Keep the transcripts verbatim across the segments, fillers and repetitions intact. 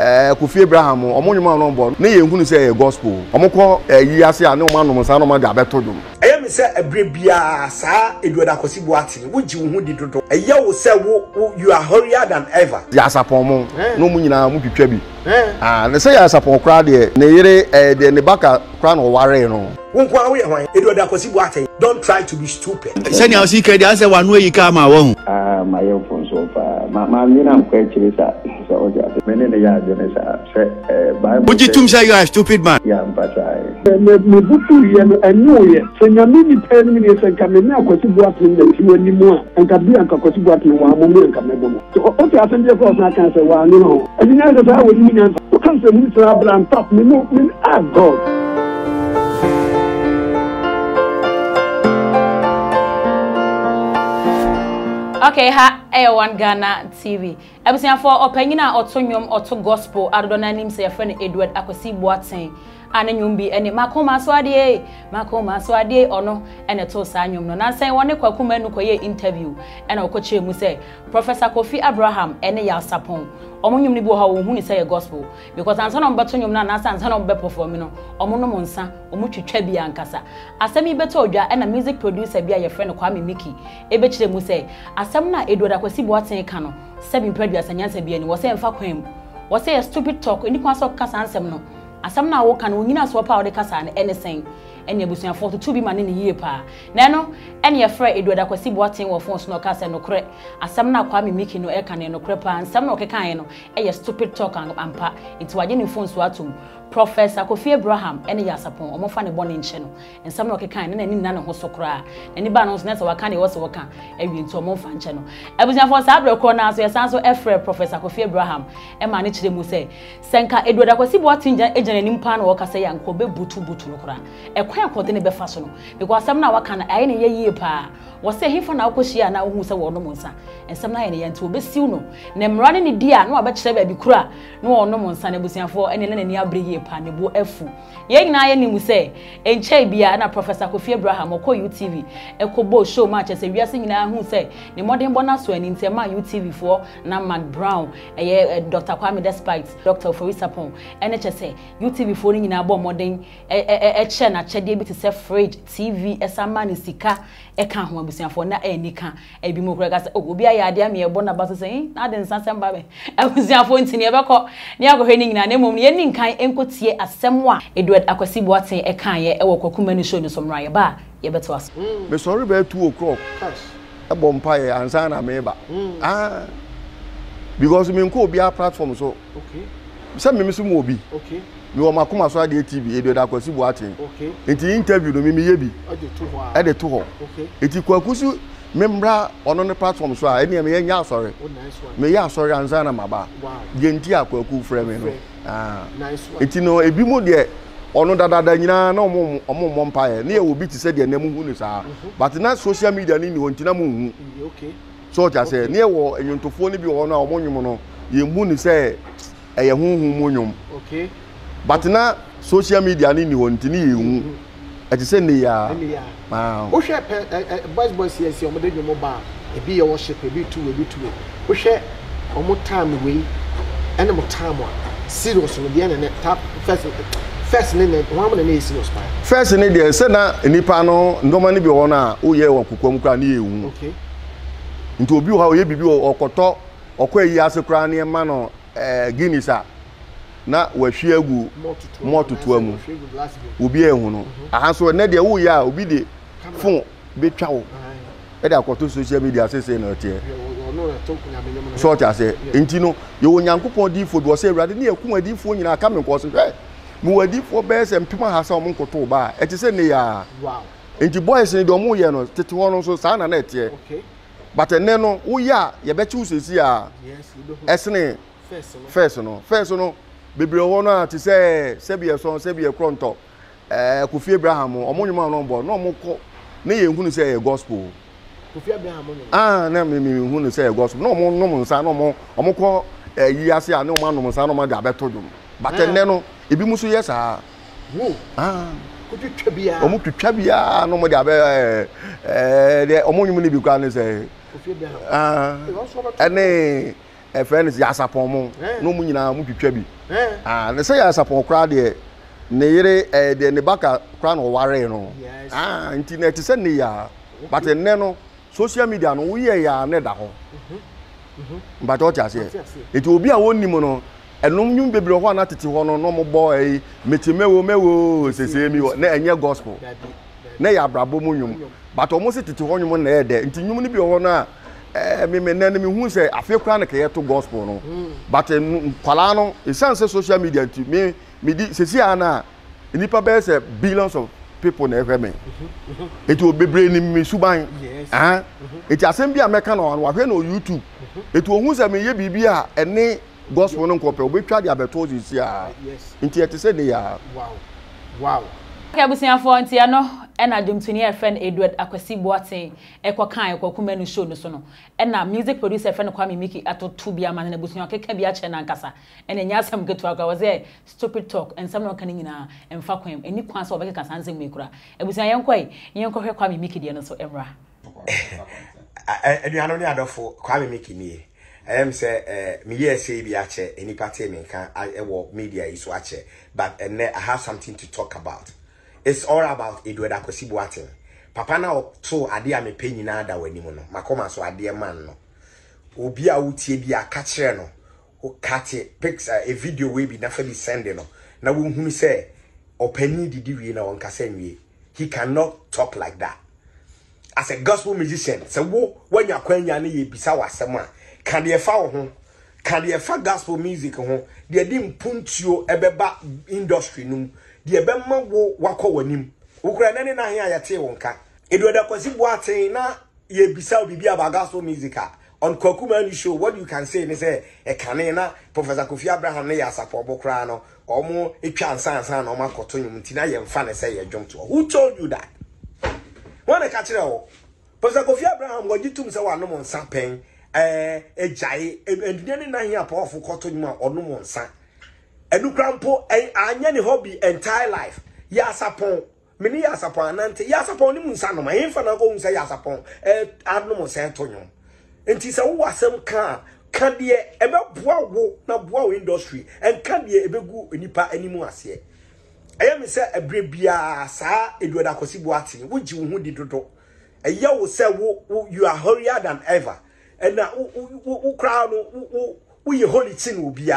eh Kofi Abraham omonwuma no bo na ye hunu say gospel omokọ eyi ase ane o manu musa no ma de abetodum eye mi say ebre bia sa Edward Akwasi Boateng wo ji wo hu di dodo eye wo say wo you are holier than ever ya sapon mo no mu nyina mu twitwa bi ah ne say ya sapon kra de ne yire eh de ne baka kra no ware no wo kwa wo ye hwan Edward Akwasi Boateng don't try to be stupid sani how see kede ase wanu eyi ka ma wo ah my phone so far ma ma mi na mkwechiri sa would you tell me you are a stupid man? Yeah, but I. I Okay, ha, One Ghana T V. I was for opinion or to nyom or to gospel. I don't know him say a friend Edward Akwasi Boateng. And then you'll be any Makoma Swadi, Makoma Swadi or no, and a Tosanium. No, I say one Kwaku Manu interview and Okoche Muse, Professor Kofi Abraham, and a Yar Sarpong. Omunum Nibu, who is a gospel, because I'm son of Batunum Nana and son of Beperformino, Omonomonsa, Omuchi Chebi and Casa. Asemi Betoja and a music producer be your friend of Kwame Miki, Ebeche Muse, Asamna Edward Akwasi Boateng Cano, seven previous and Yansabian was saying for him. Was a stupid talk in the class of Casa and Semno. Asam na woka no nyina so pa wo de kasa an anything ene abusuan fo to two bi mane ne yie pa na no ene ye frɛ Edward Akwasi Boateng wo fon so no kasa no korɛ asam na Kwame Miki no eka ne no korɛ pa asam na okeka no eye stupid talk ampa nti waje ne fon so atom Professor Kofi Abraham ene Yar Sarpong omo fa ne bone nche no asam na okeka ne na ni na ne ho so kora ene ba no so na so waka ne wo so waka ewi nti omo fa nche no abusuan fo sa abrɛ kɔ na so ye san so efrɛ Professor Kofi Abraham e ma ne kyerɛ mu sɛ senka Edward Akwasi Boateng Nimpan or Casayan Kobe Butu Butunukra. A quack or the Befasono, because some now can I any year pa. Was say he for now Cosia now who's a wonomonsa, and some ninety and two be sooner. Nem running a dear, no, I bet she be cra, no, no monsan, and busian for any near brigade panibu efu. Yang Nayan will say, and Che Biana Professor Kofi Abraham or call U T V, a cobo show much as a real singer who say, the modern bonasso and in Tema U T V for Nana Ama McBrown, a Doctor Kwame Despite, Doctor Ofori Sarpong, and it say. U T V phoning in a bomb modern a chair, a chair, to self fridge, T V, a salmon, sika, a can't want to for na a nika, a bimogragas, oh, be a idea me a bonabas saying, I didn't send some baby. I was there for instance, never caught, never heading in a name of the ending kind, and could see a semwa, Edward Akwasi Boateng, a kind, a walk or show you some raya bar, you better us. Miss Horrible, two o'clock, a bomb pie, and Sana Meba. Ah, because me could be our platform, so okay. Some Miss Moby, okay. You are Makuma Swadi T V, Edward Akwasi Boateng. Okay. It interviewed me, maybe. At the two. Okay. It is Kwakusu, Membra on the platform, so I am a sorry. Oh, nice one. May I sorry, and Zana Maba. Wow. Gentia Kwaku Frame. Ah, nice one. It is no a bimo there. Or no, that I no more among one pie. Near will be to say their name, but not social media in Tinamu. Okay. So I say, near war, and you to phone be on our monument. You moon say a home monum. Okay. But now social media ni continue. I just say niya. Wow. We share boys boys here. See, we dey do mobile. We be worship. We be two. We be two. We share. We more time we. And more time one. Serious. We be on the tap first. First ni ne. One man ni serious pa. First ni dey say na ni pano normally be one na oye one kuku mukra ni ewu. Okay. Into obi wa oye bibi okoto okwe yase kra ni emano Guinea sa. Na we share go more to two months. We be here, no. Ah, so na there we are. We be the phone be chow. E dey akoto social media say say na tie. So I say, intino you Nyankopon di food we say urade na ekum adi fo nyina ka me nkoso. Eh, mu adi fo be say mpema ha say o nkoto ba. E ti say na ya. Wow. Inti boys ni do mu ye no, tete ho no so sa na na tie. Okay. But ene no we ya ye be chew sesi a. Yes, we do. Esne first no. First no. First no. Biblia wona ti se sebi eson sebi ekronto eh Kofi Abraham omonwuma no bo no moko na ye hunu se gospel Kofi Abraham no ah na me me hunu se gospel no mo no mo nsa no mo omoko eyi ase ane mo no mo nsa no ma de abetodum but enne no ebi muso yes ah wo ah kututwa bia omututwa bia no mo de abe eh de omonwuma ni bi kwa ne se Kofi Abraham ah ene a friend is Yasapomo, no Munina Mukibi. Ah, they say Yasapon crowd here. Neere eh de ne baka kra no ware no ah internet se ne ya but ne no social media no we ya ne da ho mhm but what you say it will be a woni mo no enum nyum bebre ho na tete ho no no mo bo eh metimewo mewo sese mi ho na enye gospel na ya brabo mo nyum but omo se tete ho nyum na e de nti nyum ni bi ho na eh me me na me hu se afi kra na ke to gospel no but kwala no e sense social media nti me Midi, ceci ana, il n'y pas bien ce bilan sur people ne vraiment. Et tu obéis ni me soubain, hein? Et tu as semblé à me canner en voyant nos YouTube. Et tu as vu ça mais il bibia et ne gospel non complet. Obéis tu as des abattoirs ici à. Intéressé de ya. Wow, wow. Kabusian fonti ano en adumtuni e friend Edward Akwasi Boateng e kwakan e Kwaku Manu show no so no en na music producer friend Kwame Miki atotu bia man na busuan keke bia che na nkasa en enya asem getu akwa was there stupid talk and some no kan nyina emfa kwem eni kwan so obeke kasa ansem mekura ebusuan yenko e yenko hwe Kwame Miki de no so emra aduano ni adofo Kwame Miki ni em say eh me here say bia che eni party me kan e wo media isu ache but and I have something to talk about. It's all about Edward Akwasi Boateng. Papa na to adia me pe nyina da wani mu no. Makoma so adia man no. Obi a utie bi akachre no. O kate picture a video we bi na fa bi send no. Na wo hunu say opani didi we na wonka say nwie. He cannot talk like that. As a gospel musician, say wo wanya kwanya na ye bisa wasem a kan de fa wo ho. Kan de fa gospel music ho. De di mpuntuo ebeba industry num. The Bemma wo wako wanim. Ukranani na hiya yate wonka. Edward Akwasi Boateng na ye bisa bibi abagaso musica. On Kwaku Manu show, what you can say is a canena, Professor Kofi Abraham ne ya sapobo krano, or more a chance and or my cotton tina yam fan say a jump to. Who told you that? Wanna catch it all? Professor Kofi Abraham what you tum saw no mon san pen eh jai and then na hiya powerful cotton or no mon san. And you grandpa, and your hobby entire life. Yasapon, many yasapon, and yasapon, the Munsano, my infant, I go and say yasapon, and Abno Santonio. And tis a wasam can, can be a bois woe, not bois industry, and can be a begu in Nipa any more. I am a brebia, sir, Edward Akwasi Boateng, which you would do. A year will say, you are hurrier than ever. And now, who crown, who holy sin will be.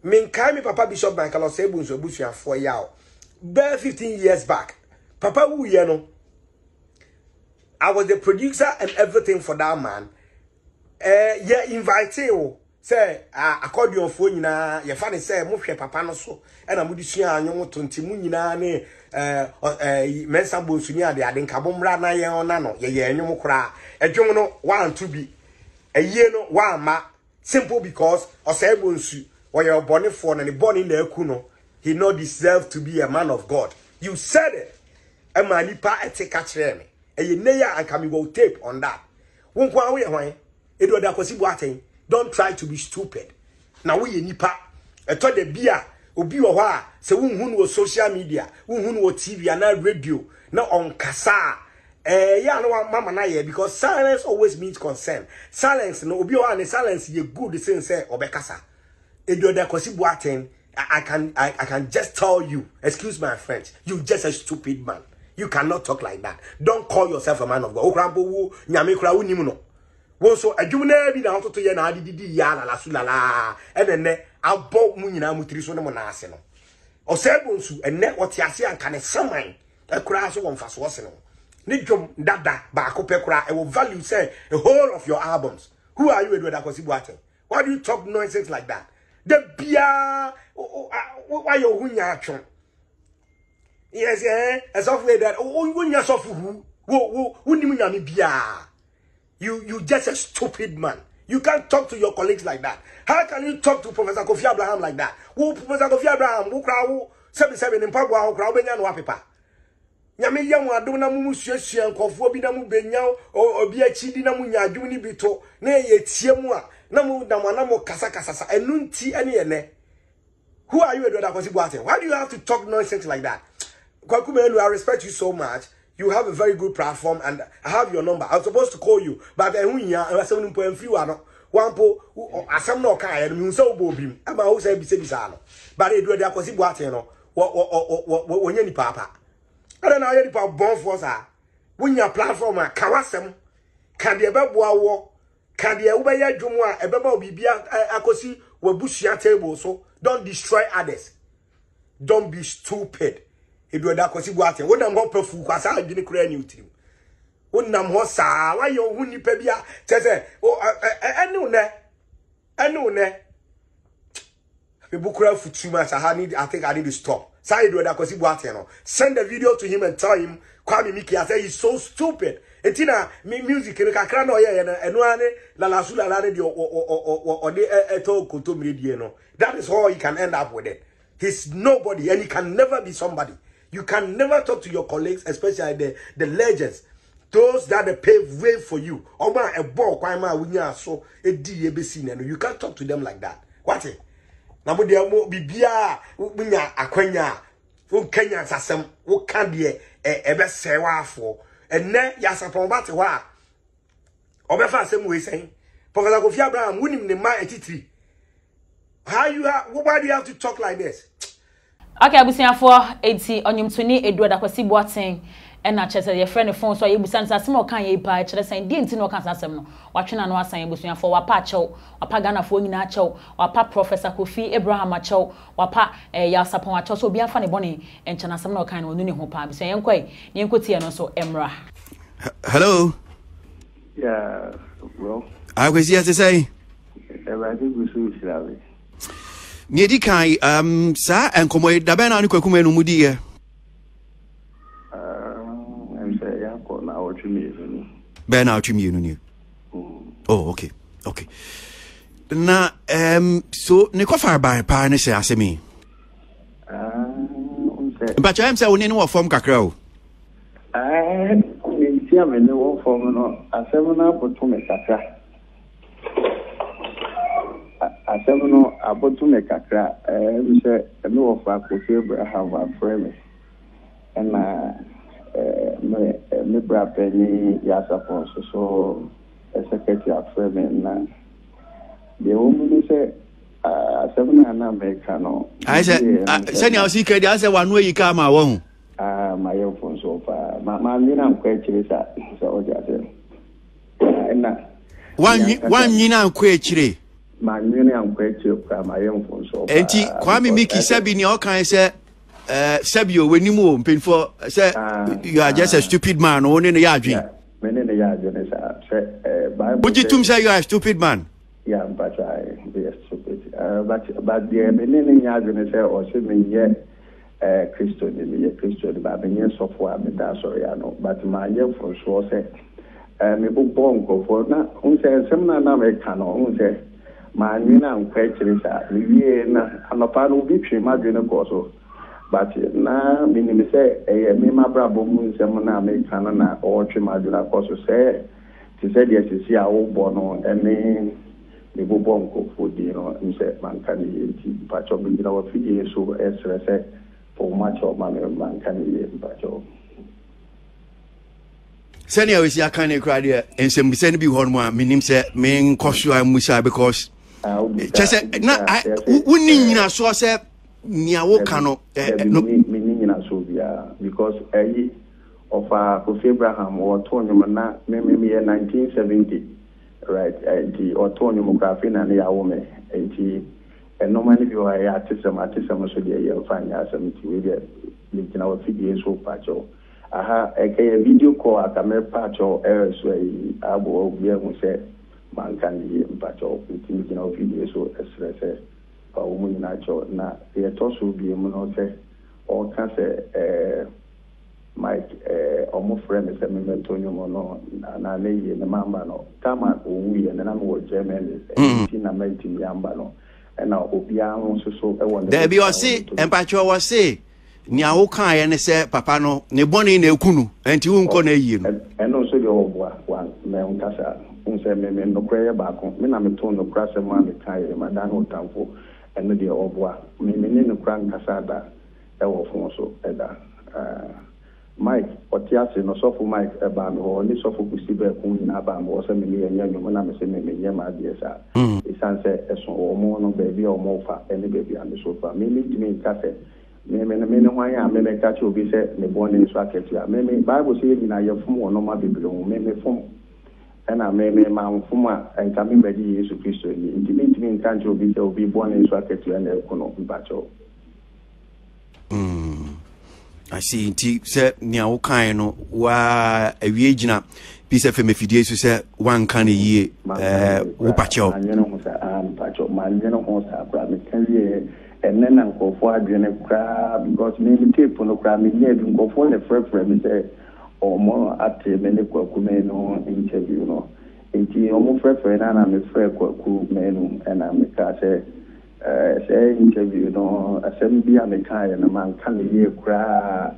Min kai me Papa Bishop Michael Sebun so busia for yao. Bare fifteen years back. Papa who you know. I was the producer and everything for that man. Eh yeah invite o. Say ah accordion for nyina ye fa ne say mo hwe papa no so. E na modusua anyo tonti mu nyina ne eh eh mensa bonsu ni ade ade nka bomra na ye ona no ye ye anyo kra. Edwom no one to be. Eye no one ma simple because osebonsu or your bonnet phone and born in the Kuno, he no deserve to be a man of God. You said it. A manipa et catchreme. A yenea and can go tape on that. Won't go away, Edward Akwasi Boateng. Don't try to be stupid. Now we nipa. A told the beer, Ubiwa, so who was social media, who was T V and radio, now on Kasa. Eh, yeah, no, Mama Naye, because silence always means consent. Silence, no, Ubiwa and silence, ye good sense, or Bekasa. Edward Akwasi Boateng, I can I, I can just tell you, excuse my French, you're just a stupid man. You cannot talk like that. Don't call yourself a man of God. Okrambo nyamekra ni muno. Wo so adwumna bi na hototo ye na adidi ya la sulala. Enene abo mu nyina mutiri so ne mo na ase no. Osebonsu enne otiase anka ne saman. Ekra so wonfa so ose no. Ni dwom dada ba akopɛ kra e wo value say the whole of your albums. Who are you Edward Akwasi Boateng? Why do you talk nonsense like that? The beer, why you win your chum? Yes, eh? As of that, oh, you win yourself who? Who, who, You, you just a stupid man. You can't talk to your colleagues like that. How can you talk to Professor Kofi Abraham like that? Who, Professor Kofi Abraham, who crowd seven seven in Pagua, crowd Benyan Wapipa? Yammy Yamu Aduna Musushi and Kofobinamu Benyan or Biachidinamunya, Juni Bito, nay, it's Yamua. Namu namu kasa kasa enunti eni ene. Who are you Edward Akwasi Boateng? Why do you have to talk nonsense like that? Kwaku Manu, I respect you so much. You have a very good platform and I have your number. I'm supposed to call you, but I won't. I said, "I'm not free. I'm not. Wampo, asam no kai, and Munso Bobim, and my house be Sebisano. But Edward Akwasi Boateng, or when any papa. I don't know any papa born for us. When your platform are Kawasam, can be a babuaw, can be a Ubaya Jumwa, a Babo Bibia Akwasi, or Bushia table, so don't destroy others. Don't be stupid. Edward Akwasi Boateng, what I'm more powerful, because I didn't create new team. Unam hosa why you wouldn't pebia tese oh I know ne I know ne people cry for too much. I need I think I need to stop. Say Edward Akwasi Boateng. Send the video to him and tell him Kwame Miki. I say he's so stupid. Etina me music we kakra no ye na eno ane la la su la la de o o o de eto kotomire die no. That is how he can end up with it. He's nobody and he can never be somebody. You can never talk to your colleagues, especially the the legends. Those that they pave way for you. Oma a ball, kwama winya so a D be seen and you can't talk to them like that. What it? Namudia mo bibia winya akwenya won Kenya sasem wo can be e ebe sewa for and ne ya sapon bate wa obefa same way saying Professor Kofi Abraham winim ne ma eighty-three. How you have why do you have to talk like this? Okay, we see for eighty on him twenty Edward Akwasi Boateng. And I chested your friend the phone, so you send us more can you buy saying didn't know cancer seminal. Watching and was saying between for Wapacho, Wapagana for Inacho, Wapa Professor Kofi Abraham Macho, Wapa Yasapon Macho, so be a funny bonnie and Chana Seminal kind of Nuni Hopa, saying Quay, Yankoti and also Emra. Hello? Yeah, well, I was here to say, I think we should have it. Niedikai, um, sir, and come away, Dabana Kukume Mudia. Ben out you. Oh, okay, okay. Na um, so ne kofa by pa ne se asemi. But I am saying we form kakrao. Ah, we see am no form no. Asemi na abotu me kakra. Asemi no abotu me kakra. Eh, we say no of Akwasi Abraham our friend. And na. My my brother Penny Yasapon so a secretary of women. The woman said, "Seven and American." I said, "I said, I'll see. I said, one way you come, I won't." Ah, my own phone so far. My man, I'm quite chilly. So one, one, you know, quite chilly. My man, I'm quite chilly. My own phone so. And Kwame Miki Sabini, all kinds of. Uh, Sabio, when you move, painful, say you are just a stupid man, only in the yard. Many in the yard, but you two say you are a stupid man. Yeah, but I be a stupid. Uh, but but the many in the yard, and say, or seven year, uh, Christian, the Christian, but many years of war, but that's sorry, I know. But my year for sure, say, and the book born go for now, who says, some American, who says, my name, I'm quite serious, I'm a part of which imagine a gossip. But now, meaning to say, a Mima Bravo Moon Semana make Canana or Chimadula Cosso say, to say, yes, you see our old Bono and then the Bobonco for dinner and said, Mancani, patch of the over three years over Esra said, for much of my Mancani, patch of. Senior is your kind of crowd here, and some send me one more, meaning, say, main Cosso and Musa because I wouldn't so said. Niawo kano because I of Kofi Abraham or Tony Mana maybe nineteen seventy right the or Tony Mugafin and Yawome eighty and normally you are artism artism so they are fine as a material in our videos so patcho aha a video call at a mere patcho elsewhere Abu Obiamu said man can be patcho in our videos so as na the toss will be a or can say, my almost friend is a Antonio Mono, and I lay in the Mamano, Tama, we and I'm with German, eighteen and nineteen Yambano, and now Obiano so. I wonder, there be or say, and Pacho was say, Niaokai and say, Papano, Neboni Nekunu, and you won't call you. And also the old one, Meoncasa, who said, Mamma, no prayer back on, Minameton, no crass and mammy, Madame Tampo. And the old one, meaning the grand Casada, our Fonso, Edda. Mike or Tiasi no sofu Mike Abam or only sofu Kusiba Kun Abam or some million Yamana D S R. It's answer as or more no baby or more any baby on the sofa. Maybe to me, Cafe. Maybe a minute why I may catch you be said, the born in Swaket. Maybe Bible says in your form or no matter below, maybe form. And I may make my former and coming by the years of history. Intimate me in country will be born in Swaket and Economic Battle. I see inti se niao kan no wa awie gina bi se femefidie so se wan kan ne yie eh wo pacho anyeno sa am pacho maneno ho sa kwa me kan ye enena nkofo adwene kwa because me tape no kwa me ne bi nkofo ne frefre me se omo ate me ne Kwaku Manu interview no inti omo frefre na na me frefre Kwaku Manu and am ka se Uh, say interview no assembly and the kind and a man can hear cry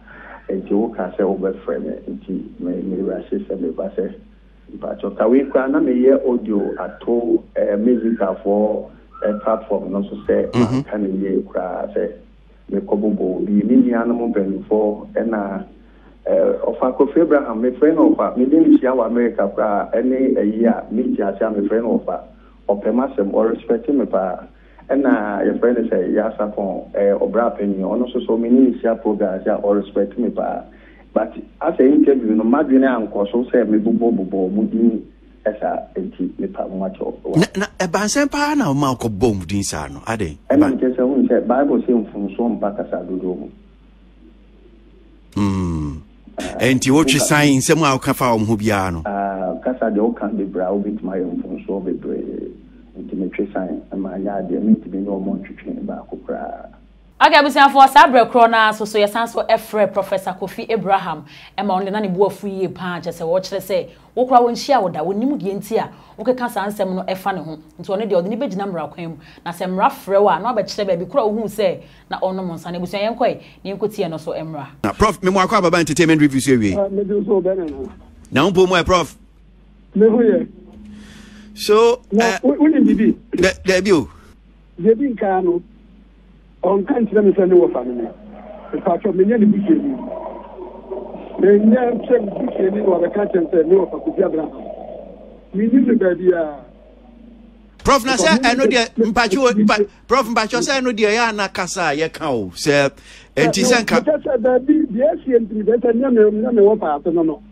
a joke as a over frame and maybe racist and the basis. But okay, we can hear audio at all a musical for a platform, not to say, can hear cry, say, the Kobo, the mini animal pen for and a offer Kofi Abraham, my friend of her, meaning she our America cry any a year, meet your family friend of her, or Pemasem or respecting my power. And uh, your friend say Yasapon uh, or Brapeni, or also so many programs or respect me. But as an interview, no matter what, so say me bubo bubo mudi esa enti me pa macho. Na e banse pa na o ma ko bomb din sa no ade. E man ke se won say Bible say funso mpaka sa dodo mu. Mm. Enti what you sign say mo a ka fa o ho bia no. Ah, kasa de o kan be bra o bit my funso be bra. Okay, I will say for Sabre Crona, so so your son so Efre, Professor Kofi Abraham, and my only nanny boy free punch as a watch, let's say, Okra won't share what I will name again here. Okay, can't answer no Efano home, and so only the only page number of him, now some rough frewa, no but Shabby Crow who say, now on no months, and it was a young way, you could see and also Emra. Now, Prof, memoir about entertainment review series. Now, Puma, Prof. So, when did you debut? Debut Cano on country and family. The fact of many became they never became or the country and said no for Kujabraham. We knew the baby. Prof Nasa, I know dear Mpacho, Prof Mpacho, I know dear Yana Casa, Yakao, sir, and Tisanka. Yes, he and Tibet and Yamapa, no.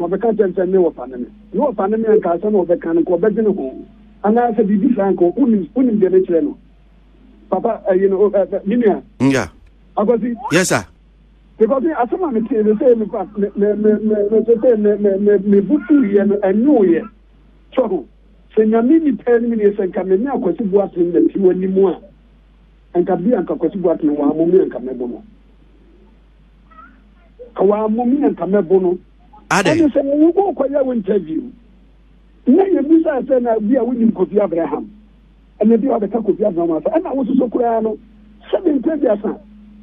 Of the country and no family. No family and Carson of the Canico Bedin home. And I said, Bibi Franco, Unim, Unim, the Richello. Papa, you know, Minia. Yeah. I was it. Yes, sir. Because I saw my material the same, me Butu and New Year. So, Senor Mini ten minutes and Camina, because it was in the two and more. And Cabia, because it was in one moment and Camebono. Our moment and Camebono. I didn't say, we won't quite interview. Now you I said, we are winning Kofi Abraham. And if you have a talk with Abraham, and I was so clear, seven previous.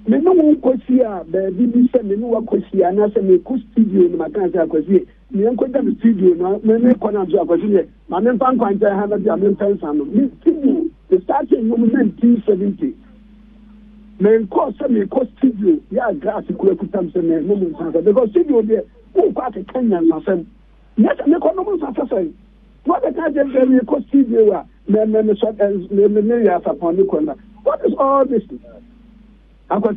Men no one could see the B B C, men no one could see, and I said, we could studio in my country. I could see, you don't come to studio, men make one of the opportunity. My men found quite a hundred million pounds. The starting in nineteen seventy. Men cost me cost studio, yeah, grass, you could put some moment because studio there. Who got a Kenyan myself? Yes, and the Commons are saying, what the Kenyan family cost you are, upon the corner. What is all this? I was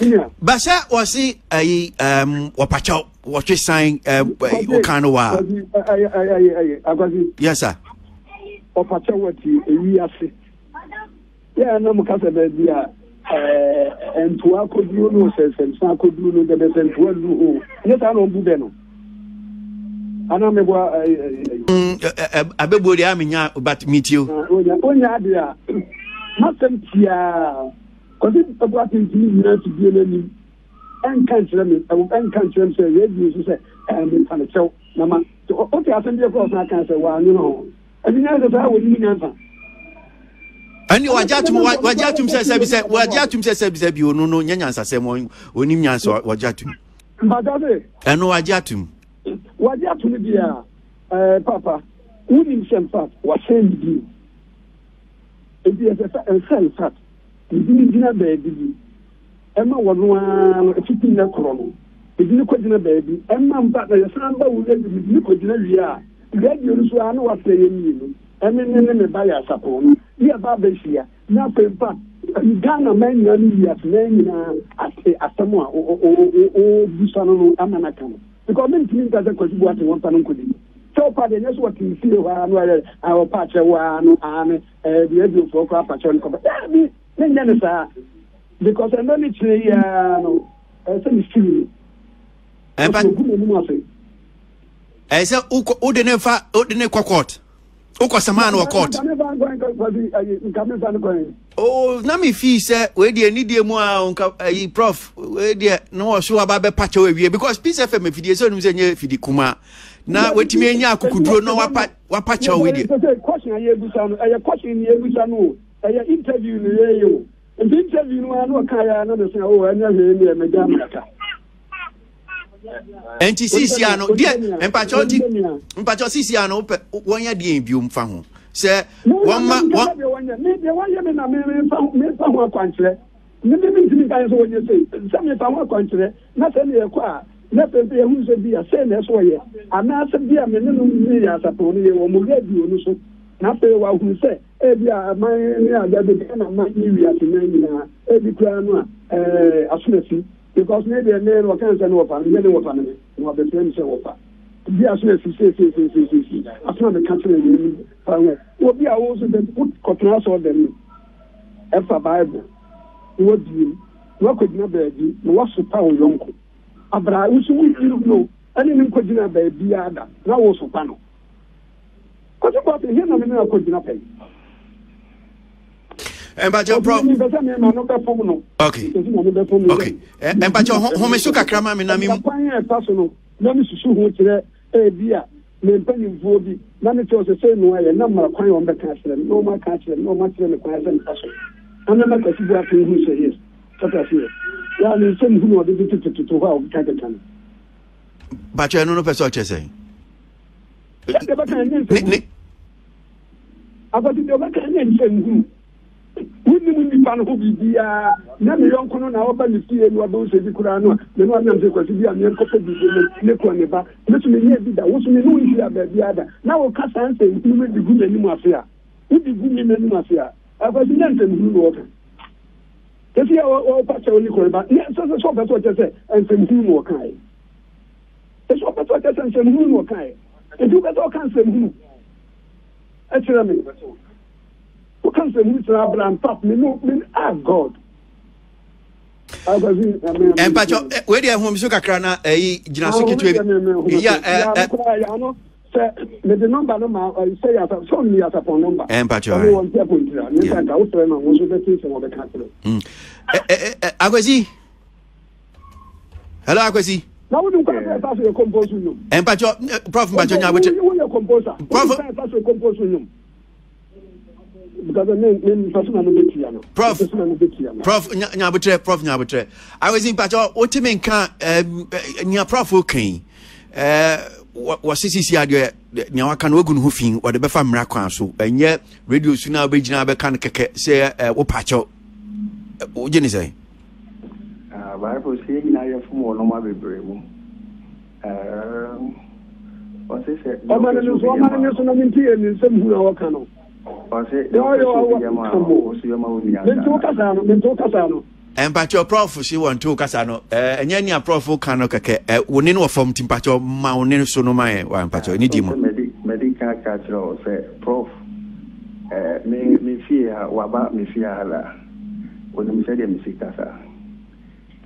here. Basa was he a um, Wapacho, what you saying, uh, Okanoa? I was it. Yes, sir. Opacho, what you are saying? Yeah, no, because of the and to our could you know, says, and some could you know the best and to do. Yes, I don't do them. I don't know. I bet what I mean, but meet you. Nothing here. Because it's about to be any and country and country and say, yes, you say, and I'm a show. Okay, I'll send you across my cancer. Well, you know, I mean, I would mean answer. And you are just what Jatum says, I said, what Jatum says, you know, no Nyans, I said, when you answer what Jatum. And no, I Jatum. What Jatum, dear Papa, who himself fat was sent you. If he has a fat and sell fat, he didn't dinner there, did you? Emma Wanua, Fitina Corona. The Nicodina baby, Emma Batna, Samba, who led the Nicodina, we are. Let you know what they mean. And then they buy us upon. We are Babesia, nothing but Ghana men, Nanias, Nana, Asama, or Busano, Amanakan. The government means that the question was one Panukudi. So, pardon us what you feel, our Pachawan, and the Edward Akwasi Boateng. Because I know it's a silly. I said, "Who didn't fa? Who didn't court? Who was a man or court?" Oh, Nami fee said, "Where do you need the more prof? Where do you know sure about the patch over here? Because P C F M if you say no, if you kuma now wait me any akukudu no what what patch over here?" Question: I have question. I have question. I have question. I have interview. I have interview. No, I know Kaya. I know the oh, I know the America. N T C C A no, dear, and Pachotti, Pachotti, one year the imbume found. Sir, one man, one year, maybe one year, and I may found someone country. Maybe three times when you say, some of our country, not only a choir, not a beer who should be a sailor, so yeah, and not a beer, many as a pony or Muledu, not a while who say, every hour, my area, to every crown, a smithy. Because maybe a man can't send over, and many of them are the same. Yes, yes, yes, yes, yes, yes, yes. That's not the country. What we are also then put contrast on them. After Bible, what do you? What could never be? What's the power of Yonko? Abra, which we don't know. Anything could never be other. That was a panel. Because about the hymn of the could not pay. And by your problem, okay, okay, and by your home, Suka Krama, and I mean, personal, none is so much there, eh, dear, maintaining forty, none of the same way, a number of coin on the castle, no more castle, no much in the present person. And I'm not a figure who says, such as here. There are the same who are visited to how Catan. But you know, Professor Chessay. About the Bacan and who? We didn't pan who be uh Nami Yonkon our Bandy and Wabos Kurano, the one because we are near Copper Nekoneba. Let me hear that was me know if you are the other. Now Cassan says you will be good anymore. Would be good anymore. I was not in blue water. If you are all patch only but yes, that's what I said, and some whom or kai. That's what I said and some whom or kai. If you got all cancer who actually comes to Mister Abraham Pap, me no, me ah God. And but where they are home, sugar crana, eh, Jinasuki, yeah, the number number, say as a son, as upon number, and but everyone careful, and I was the teacher of the capital. Akwasi, hello, Akwasi. Now we don't pass your composition. And but your Prof, but your composer, pass your composition. Because I mean, Prof, Prof, Nabutre, Prof, Nabutre. I was in Pacho, Otimen can near Prof. Okin. Was this idea that Nawakan Wogun Hoofing or the Befam Rakansu, and yet reduce to now Bijana can say, O Pacho. What did you say? I was saying, I have more no more brave. What's this? I'm going to some and but your prof, she won two Casano, and any prof canoe, one in from Timpacho, Mount Sonoma, one patch, any demon. Medical Catro, say, Prof, me fear, Waba, me fear, when we said him sick,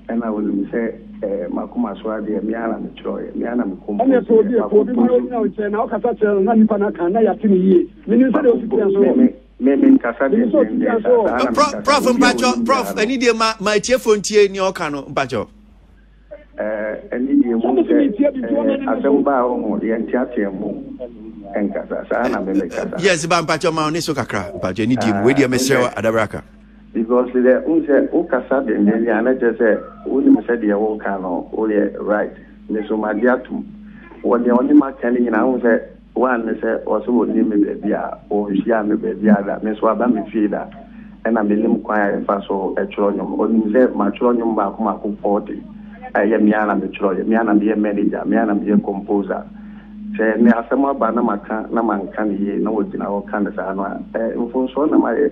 and I will say, Macuma Swadi, Miana, Troy, Miana, and I told you, for the world now, it's an Alcatraz, Nani Panacana, Yatini, Minnesota, Mammy Cassadi, Prof and Bacho, Prof, and India, my cheerful tea in your canoe, Bacho. And India, and Casasana, yes, Bampacho Mount Nisokakra, but you need him with your Messiah at Abraka. Because the unse ukasa de neli anetese uni msedi ya wokano ule right nesomadiatum wode oni makani nyina unse wan se oso ni mebebia o hia mebebia da meso aba mefida and I'm the limb choir faso a tronium, or himself my tronium back forty. I am Yana the Troy, Miana be a manager, Miana be a composer. Say, me are somewhat by Namaka, Naman Kandi, no one in our Candace, and Fonsona, my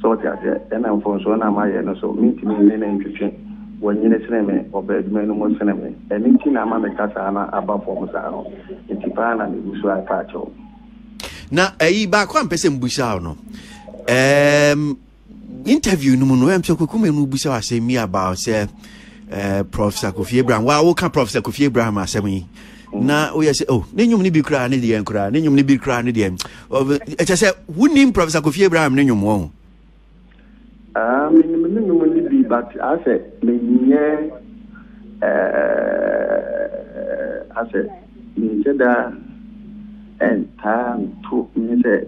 sort of, and I'm Fonsona, my and so meeting in an intuition. When you name or Bedman was enemy, and in Tinama Casana above Formosano, in Tipana, and Usua Pacho. Now, a back one person Busano. Um, interview Numunwem Sokum and Ubusha say me about, say, uh, Professor Kofi Abraham. Why, what can Professor Kofi Abraham say me? Now, we say, oh, then you need be crying the end, crying, then you need be crying the end. As I said, wouldn't him Professor Kofi Abraham, then you won't. Um, but I said, yeah, uh, I said, me and time to me the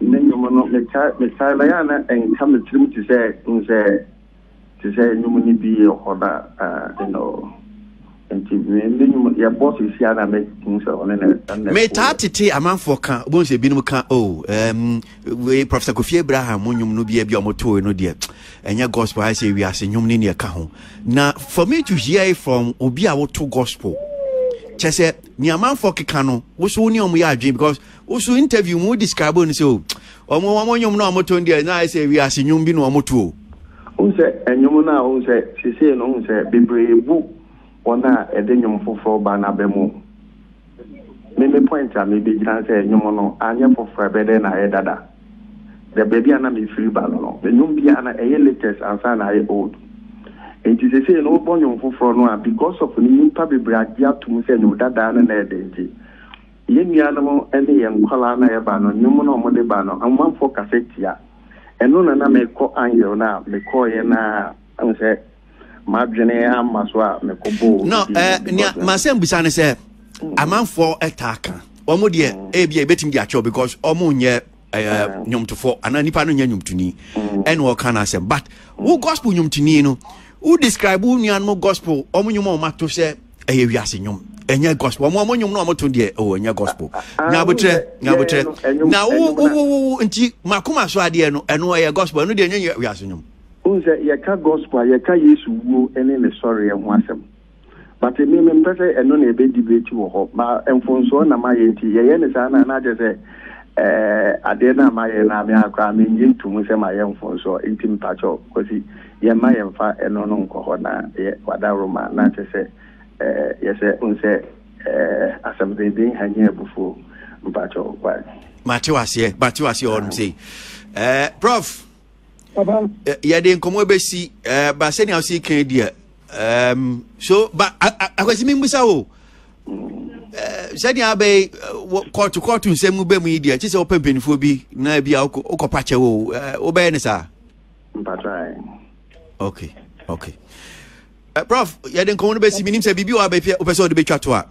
Taliana and come to say, to say, you may be or you know, and your boss is here and make things on it. May Tati among for can't, won't you be no can't? Oh, um, we Professor Kofi Abraham, when you know, be a motor, no dear, and your gospel, I say, we are saying, you mean your car. Now, for me to hear from Obia, what to gospel. Chese, ni amount for Kikano, was only on we are dream because also interview more discarbon so. Or more one yum no motor, and I say, we are saying, you mean no motor. Who said, and you know, who said, she said, no, said, be brave book. Ona edenyum foforo ba na bemu meme point am be giran say enyum no anya foforo be na e dada the baby ana me free ba no enyum bi ana e latest ansa na e old and you say no bonyum foforo no because of ni pa be bra dia to me say no dada na e denti ye nua no mo ene ye nkola na e ba no nyum no mo de ba no amamfo kasetia eno na na me ko anyo na me ko ye na am say Marginal Maswa, Macobo. No, eh, Masem Bissane said, a man for attack. Omo dear, A B A betting the actual because Omo ye, eh, yum to four, and any panel yum to knee, and what can I say? But who gospel yum to knee, no? Who describe who no gospel, Omo yum mato say, a yasinum, and your gospel, one more yum no to dear, oh, and your gospel. Now, but now, but now, oh, and Macuma Swadiano, and why your gospel, no dear yasinum. Yaka gospel, Yaka used to go any sorry and want them. But a meme and non a baby debate to hope. My Enfonsona, my auntie, Yenisana, and I just say, Adena, my and Amia cramming into Musa, my Enfonso, intimate patrol, because he, Yamay and Fa and non Cohona, Wadaroma, not to say, yes, unse, as I'm reading, hanging before patrol. Matuas here, Matuas, you all say, eh, Prof. Papa, yeah, then come over see, uh, but sending out see Canada. Um, so, but I was mean, Miss O. Sending our bay, court to court to send Mube media, just open pin for be, Nabi Ocopacha, Obenesa. Okay, okay. Uh, Prof, yeah, then come over see me, say, Bibu, I'll be over the Bechatua.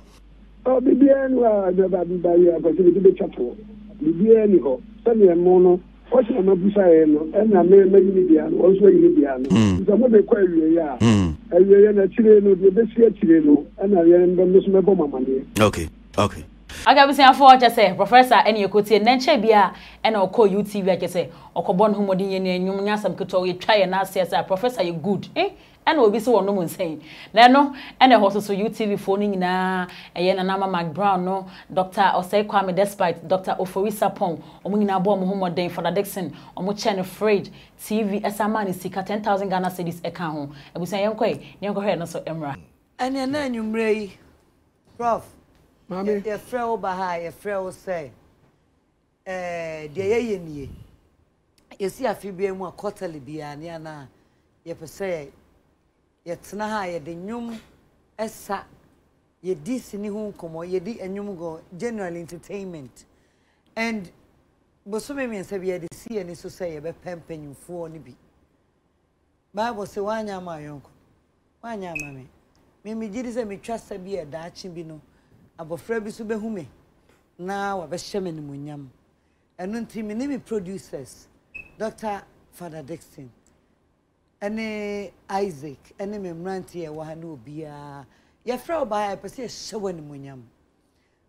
Oh, Bibian, well, Bibian, what you know, Busaeno, and I may make Indian, also Indian. Someone may query, yeah. And we are Chileno, the best year Chileno, and I remember Miss Maboma money. Okay, okay. I can say, for just say, Professor, and you could say, Nanche Bia, and I'll call U T V, I can say, or Cobon Humodinian, and you know, some could try and ask, Professor, you good, eh? And we'll be so on no one saying. Leno, and also so U T V phoning na a Nana Ama McBrown, no, Doctor Ofori Kwame Despite, Doctor Ofori Sarpong, Omina Bom Homo Day for the Dixon, Omuchen afraid, T V as a man is sick at ten thousand Ghana cities account. And we say, Unquay, Yanko Hen, so Emra. And your name, you may, Prof. Mammy, your frail Bahai, your frail say, eh, dear ye. You see, I feel being more quarterly beyond Yana, you per se. Yet na ye de nyum esa ye di sini hu komo ye di enyum go general entertainment and bosome me nse bi ye de see eni so say ye be pempenyufo ni bi Bible say wanya ma yonko wanya ma me me me gidi say me twasa bi ye daachi bi no abofra bi so be hu me na wa be hyeme ni munyam enu nti me ni me producers Doctor Father Dixon Any Isaac, any Memrantia, Wahanubia, your frail by a perceived showing Munyam.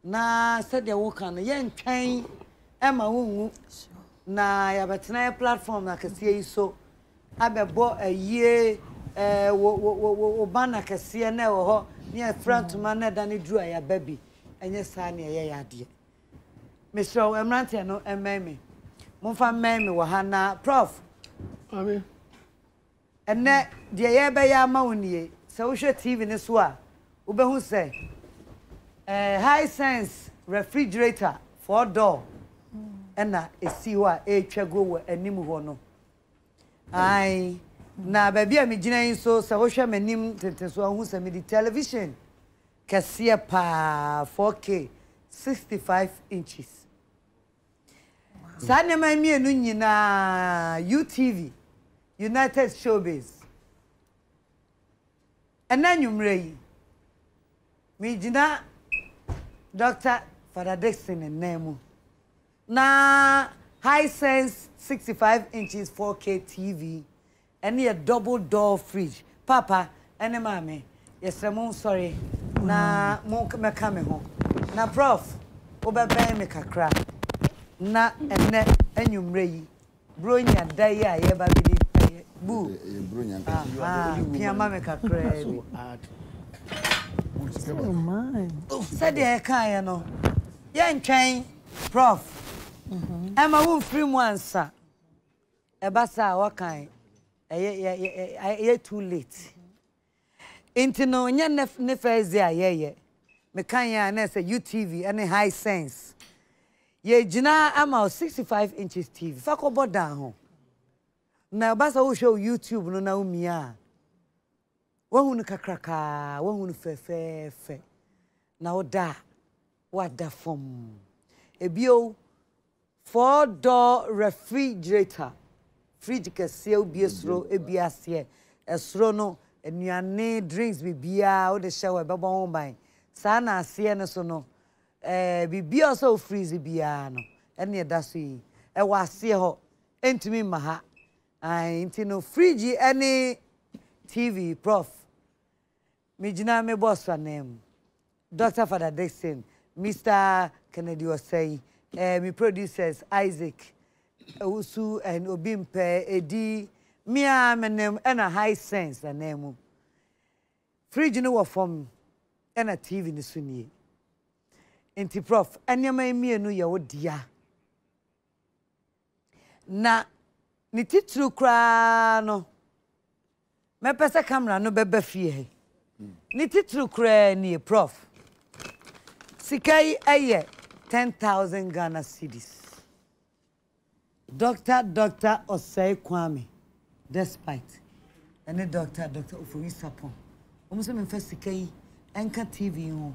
Now, said the walk on a young train, Emma Woo, na ya batina platform na kasiye iso abebo eye eh wo wo wo ba na kasiye na wo ho ne front man na da ne dru ya baby enye saa ne ye yade Mister Emrantia no ememe mfa meme wo ha na prof amen ene de ye be ya ma woni se wo hwe T V ne so a wo be hu se eh Hisense refrigerator four door ena esi ho a etwa go wo anim ho no ai na baby a me gina yin so se wo hwe manim tete so hu se me di television kasiye pa four K sixty-five inches sana ma mi enu nyina U T V United Showbiz enanyumre yi me gina Doctor Faradexin enemu na Hisense sixty-five inches four K T V and a double door fridge papa and mami yes I'm sorry na mo me come home na prof obebe me kakra na ene enwumre yi bronya dai a ye ba bi bu bronya nka you are piama me kakra so hard oh my said e kan ye no ye ntwen prof am I won free once e ba sa wa kan e too late intino nya ne fezi a ye ye me kan ya na say U T V any Hisense ye jina ama sixty-five inches T V fa ko bodan ho na ba sa wo show YouTube no na umia wo hunu kakraka wo hunu fefefe na oda wa da form ebio four door refrigerator fridge ka sel biesro ebiase esro no enuane drinks bibia wo de shower babo ho ban sana asie ne so no eh bibi also freeze bia no ene da so yi e wa asie ho entimi maha ai ntino fridge ene T V prof mi jina me boss name Doctor Father Dixon Mister Kennedy Osei eh mi producers Isaac Usu and Obimpe Edi mi amenem ena Hisense name fridge no wa form and a T V ni sunye enti prof anyama emienu ye wodia na ni titru kra no me pese camera no bebe fie ni titru kra ni prof sikai aye ten thousand Ghana cedis Doctor Doctor Osei Kwame Despite and the doctor Doctor Ofori Sarpong omuso me first sikai enka T V ho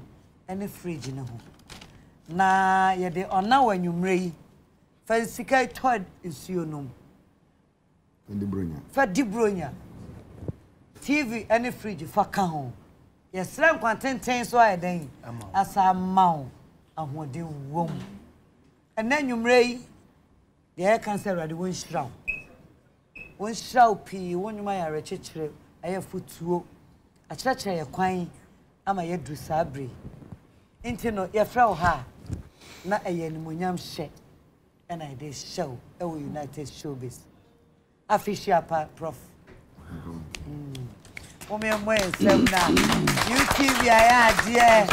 ene fridge na ho na ye de ona wanwumre yi fa sika third issue no ndi bronya fa di bronya T V ene fridge fa ka ho ye sran kwantenten so aye den asa ma ahode wom ene nwumre yi de cancer radi won shraw won shraw pi wonuma ya rechechire aye futuo achirachire ye kwan ama yedru sabri intino ya frau ha na eyenimonyam she and I dey show e United Showbiz official part prof omo emo semna U T V ya dia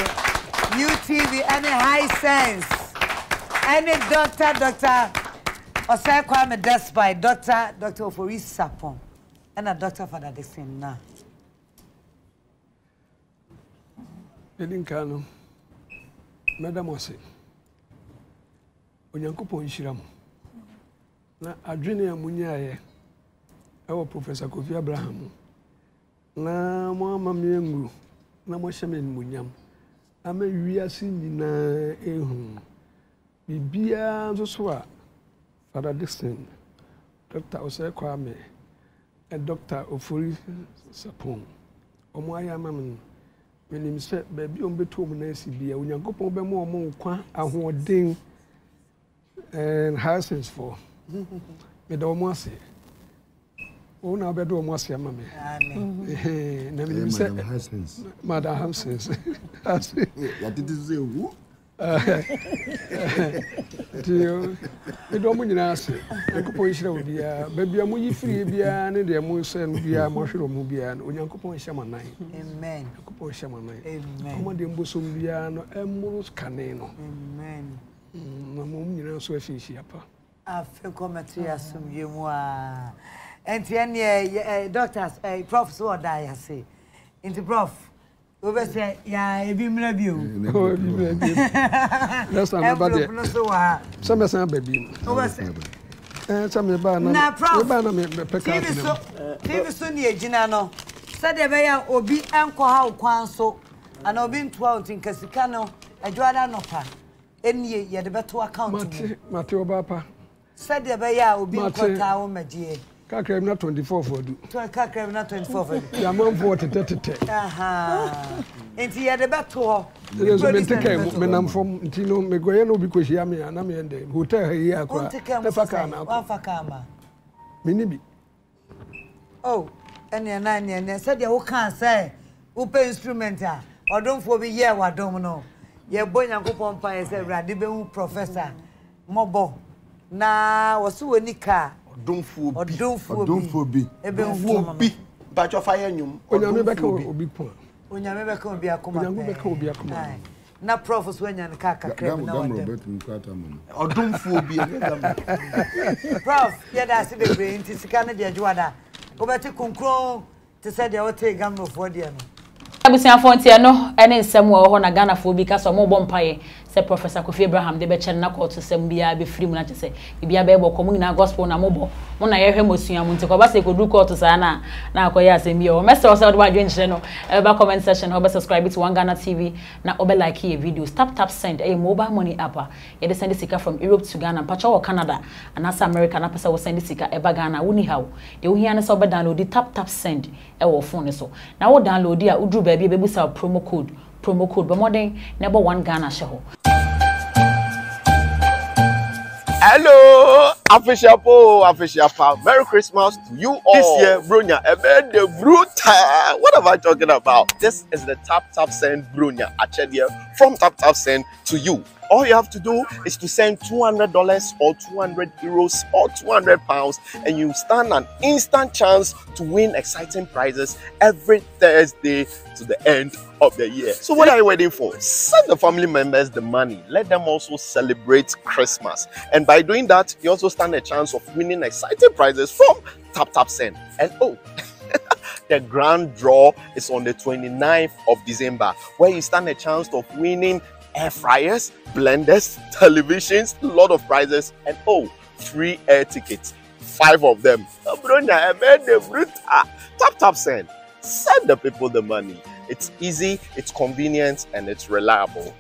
U T V any Hisense any doctor doctor Osei Kwame Despite doctor Doctor Ofori Sarpong and a doctor Father Dixon na Edinkano Madam Osei Onyankopon Shiram na adwene amunyaye ewo Professor Kofi Abraham na mo amamye nguru na mo hyemen munyam ama wiase nyina ehun bibia nsoso a Father Dixon Doctor Osei Kwame and Doctor Ofori Sarpong omo ayamam when him said, baby, on between Nancy be a young couple of more monk, a whole ding and Hisense for Madame Mossy. Oh, now bedroom was your mammy. Madame Hisense. Madame Hisense. I didn't say who? Tio, e do amunyi na ase. E kupon hira obia, ba bia mo yifiri bia ne de mo se no bia mo hwero mo bia, onyankopon hira manan. Amen. Kupon hira manan. Amen. Omo de mboso bia no emuru kane no. Amen. Na mo munyi na so afishi apa. Afi komati asum yemu a. Enti ene doctors, eh profs o da ya say. Enti prof Obese ya ebimra bi o. Ebimra bi. That's another there. Some person ababim. Obese. Eh, some me ba na. Me ba na me peka. T V so. T V so ni ejina no. Said e be ya obi enko ha okwan so. Ana obi ntwa ntinkasika no, ejoada no pa. Enie ye de beto account mo. Mate, mate obapa. Said e be ya obi nkota wo madie. Kakrem na twenty-four for do. Kakrem na twenty-four for do. Ya man forty thirty. Aha. Enti ya de beto ho. Yes, me take me nam from ntino me goye no bi kwehia me na me ende. Hotel he ya kwa. Na faka na kwa. Faka ama. Me ni bi. Oh, ene na ene na said ya wo kan say. Wo pe instrument a. Odon fo bi ye wa dom no. Ye bo nyankopon pa ye say brade be hu professor. Mobo. Na wo so woni ka. Don't fool be. Don't fool be. Don't fool be. But your fire nyum. Onyame beka obi pon. Onyame beka obi akoma. Onyame beka obi akoma. Na profs wenya ne kaka krem na wonder. Don't fool be. Prof, ya da se de brain ti sika ne de adwada. Obeti konkron te se de wote gamro for de no. Abusian fontia no ene nsem wo ho na Ghana fo bi ka so mo bompa ye. Professor Kofi Abraham de beche na court sem bia be free mu na chese bia be boko mu na gospel na mobo mu na yehwe mosua mu ntiko ba se kodu court sa na na akoya asem bia o message o se do ba dwen chire no e ba comment section ho ba subscribe to One Ghana T V na obe like your videos. Tap tap send a mobile money app e de send sika from Europe to Ghana pacha wo Canada and as America na pesa wo send sika e ba Ghana woni how de wo hia na se obe download tap tap send e wo phone so na wo download ya udru ba bia be busa promo code promo code but modern number one Ghana show. Hello, official po, official pal. Merry Christmas to you all. This year, Brunya, about the brutal. What am I talking about? This is the Tap Tap Send Brunya Achedia from Tap Tap Send to you. All you have to do is to send two hundred dollars or two hundred euros or two hundred pounds and you stand an instant chance to win exciting prizes every Thursday to the end of the year. So what are you waiting for? Send the family members the money. Let them also celebrate Christmas. And by doing that, you also stand a chance of winning exciting prizes from Tap Tap Send. And oh, the grand draw is on the twenty-ninth of December, where you stand a chance of winning air fryers, blenders, televisions, a lot of prizes, and oh, free air tickets. Five of them. Tap Tap Send. Send the people the money. It's easy, it's convenient, and it's reliable.